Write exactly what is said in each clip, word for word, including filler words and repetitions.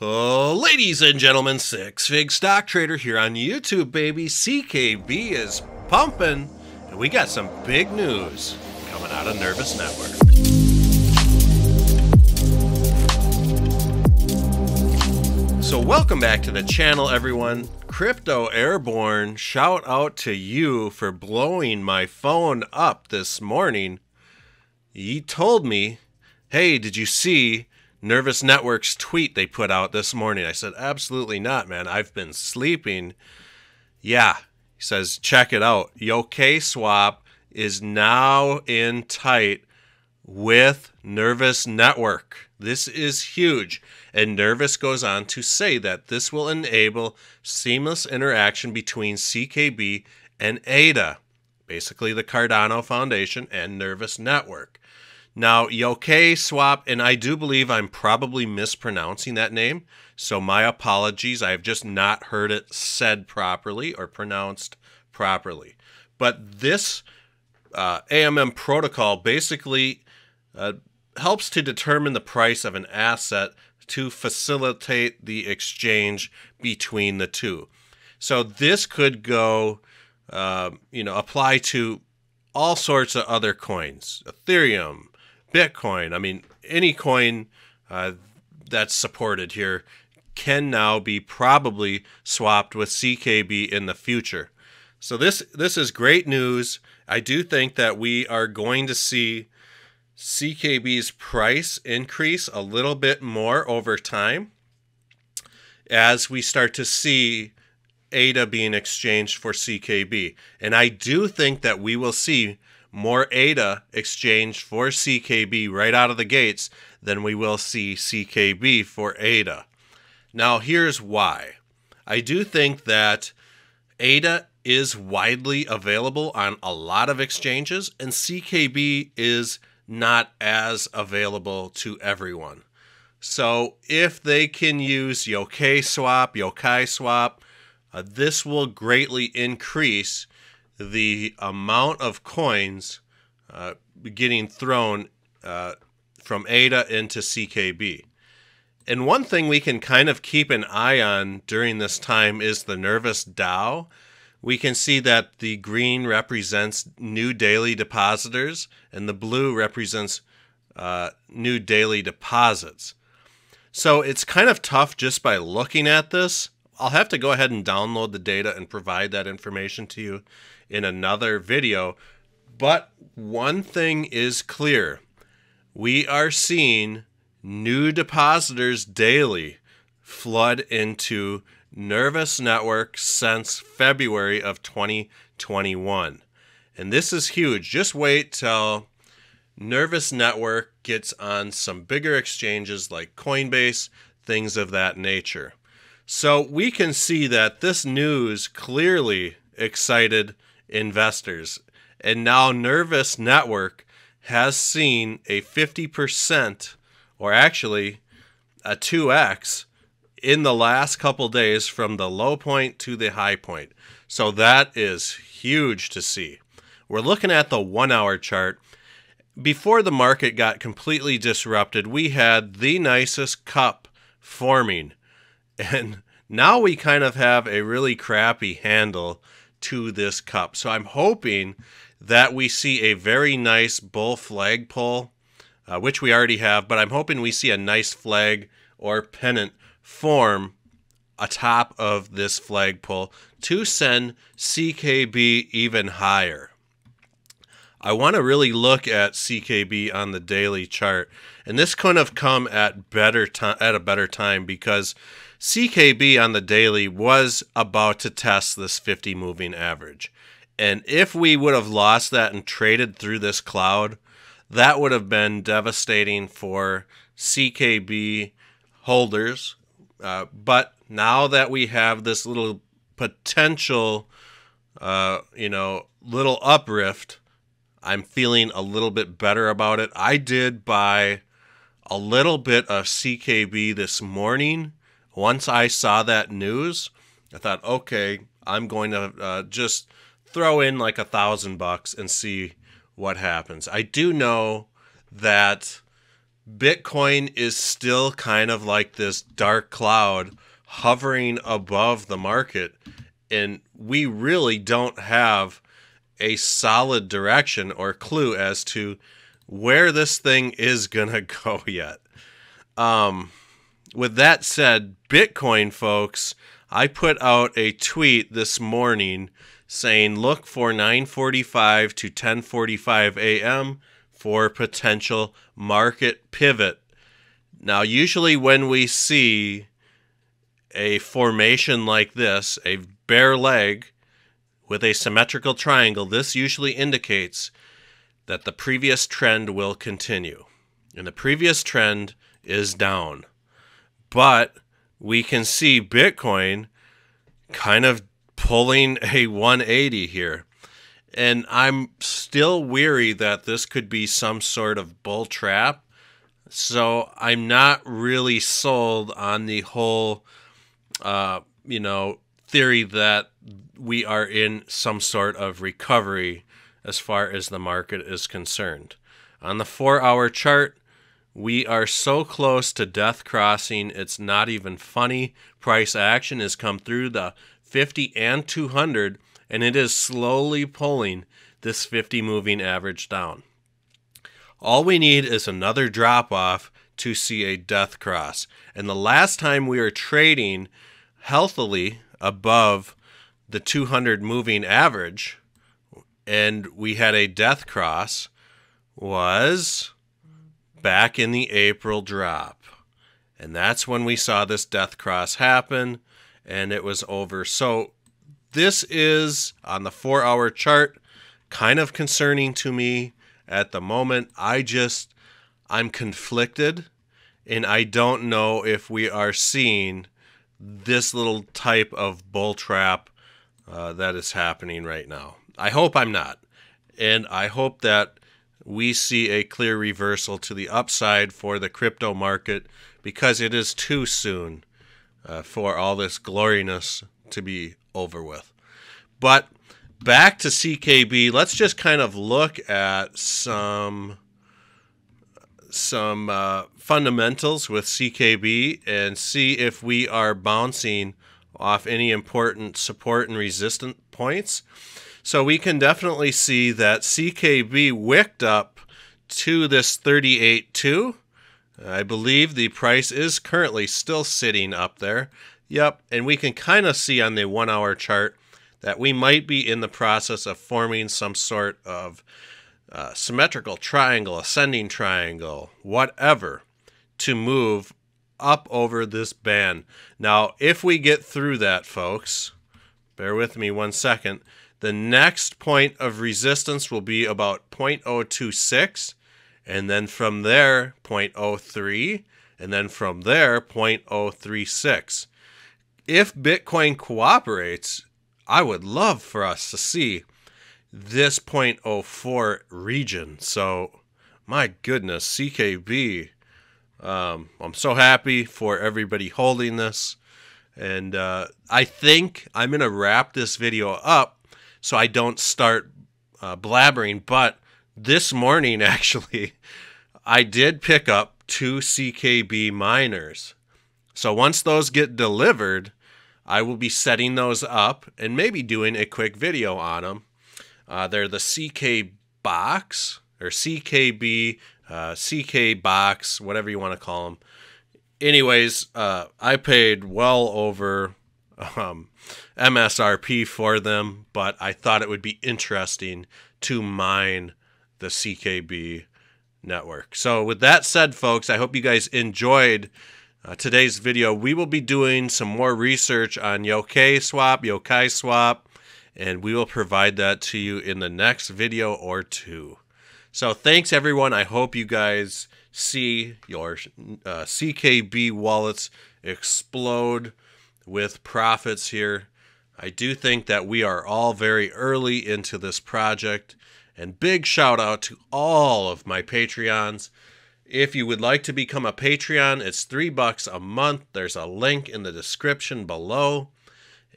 Oh, ladies and gentlemen, Six Fig Stock Trader here on YouTube, baby. C K B is pumping, and we got some big news coming out of Nervous Network. So welcome back to the channel, everyone. Crypto Airborne, shout out to you for blowing my phone up this morning. You told me, hey, did you see Nervous Network's tweet they put out this morning? I said, absolutely not, man. I've been sleeping. Yeah. He says, check it out. YoKSwap is now in tight with Nervous Network. This is huge. And Nervous goes on to say that this will enable seamless interaction between C K B and A D A, basically the Cardano Foundation and Nervous Network. Now, YoKSwap, and I do believe I'm probably mispronouncing that name, so my apologies. I have just not heard it said properly or pronounced properly. But this uh, A M M protocol basically uh, helps to determine the price of an asset to facilitate the exchange between the two. So this could go, uh, you know, apply to all sorts of other coins, Ethereum, Bitcoin, I mean, any coin uh, that's supported here can now be probably swapped with C K B in the future. So this, this is great news. I do think that we are going to see C K B's price increase a little bit more over time as we start to see A D A being exchanged for C K B. And I do think that we will see more A D A exchanged for C K B right out of the gates than we will see C K B for A D A. Now, here's why. I do think that A D A is widely available on a lot of exchanges, and C K B is not as available to everyone. So if they can use YoKSwap, YoKaiSwap, uh, this will greatly increase the amount of coins uh, getting thrown uh, from A D A into C K B. And one thing we can kind of keep an eye on during this time is the Nervous DAO. We can see that the green represents new daily depositors and the blue represents uh, new daily deposits. So it's kind of tough just by looking at this. I'll have to go ahead and download the data and provide that information to you in another video. But one thing is clear. We are seeing new depositors daily flood into Nervous Network since February of twenty twenty-one. And this is huge. Just wait till Nervous Network gets on some bigger exchanges like Coinbase, things of that nature. So we can see that this news clearly excited investors. And now Nervous Network has seen a fifty percent, or actually a two X, in the last couple days from the low point to the high point. So that is huge to see. We're looking at the one-hour chart. Before the market got completely disrupted, we had the nicest cup forming. And now we kind of have a really crappy handle to this cup. So I'm hoping that we see a very nice bull flag pull, uh, which we already have, but I'm hoping we see a nice flag or pennant form atop of this flag pull to send C K B even higher. I want to really look at C K B on the daily chart. And this couldn't have come at better at a better time because C K B on the daily was about to test this fifty moving average. And if we would have lost that and traded through this cloud, that would have been devastating for C K B holders. Uh, but now that we have this little potential, uh, you know, little uprift, I'm feeling a little bit better about it. I did buy a little bit of C K B this morning. Once I saw that news, I thought, okay, I'm going to uh, just throw in like a thousand bucks and see what happens. I do know that Bitcoin is still kind of like this dark cloud hovering above the market, and we really don't have a solid direction or clue as to where this thing is gonna go yet. Um, with that said, Bitcoin folks, I put out a tweet this morning saying look for nine forty-five to ten forty-five a m for potential market pivot. Now, usually when we see a formation like this, a bare leg with a symmetrical triangle, this usually indicates that the previous trend will continue. And the previous trend is down. But we can see Bitcoin kind of pulling a one eighty here. And I'm still weary that this could be some sort of bull trap. So I'm not really sold on the whole, uh, you know, theory that we are in some sort of recovery as far as the market is concerned. On the four-hour chart, we are so close to death crossing, it's not even funny. Price action has come through the fifty and two hundred, and it is slowly pulling this fifty moving average down. All we need is another drop-off to see a death cross. And the last time we were trading healthily above the two hundred moving average, and we had a death cross, was back in the April drop. And that's when we saw this death cross happen, and it was over. So this is, on the four-hour chart, kind of concerning to me at the moment. I just, I'm conflicted, and I don't know if we are seeing this little type of bull trap uh, that is happening right now. I hope I'm not, and I hope that we see a clear reversal to the upside for the crypto market, because it is too soon uh, for all this gloriness to be over with. But back to C K B, let's just kind of look at some, some uh, fundamentals with C K B and see if we are bouncing off any important support and resistance points. So we can definitely see that C K B wicked up to this thirty-eight point two. I believe the price is currently still sitting up there. Yep, and we can kind of see on the one-hour chart that we might be in the process of forming some sort of uh, symmetrical triangle, ascending triangle, whatever, to move up over this band. Now, if we get through that, folks, bear with me one second. The next point of resistance will be about zero point zero two six, and then from there, zero point zero three, and then from there, zero point zero three six. If Bitcoin cooperates, I would love for us to see this zero point zero four region. So, my goodness, C K B, um, I'm so happy for everybody holding this. And uh, I think I'm going to wrap this video up so I don't start uh, blabbering, but this morning, actually, I did pick up two C K B miners. So once those get delivered, I will be setting those up and maybe doing a quick video on them. Uh, they're the C K Box, or C K B, uh, C K Box, whatever you want to call them. Anyways, uh, I paid well over Um, M S R P for them, but I thought it would be interesting to mine the C K B network. So with that said, folks, I hope you guys enjoyed uh, today's video. We will be doing some more research on Yokai Swap, Yokai Swap, and we will provide that to you in the next video or two. So thanks, everyone. I hope you guys see your uh, C K B wallets explode with profits here. I do think that we are all very early into this project, and big shout out to all of my Patreons. If you would like to become a Patreon, it's three bucks a month. There's a link in the description below.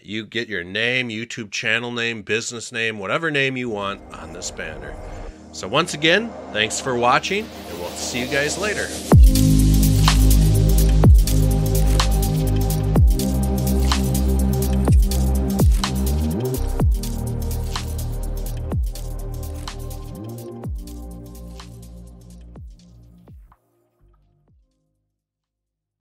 You get your name, YouTube channel name, business name, whatever name you want on this banner. So once again, thanks for watching, and we'll see you guys later.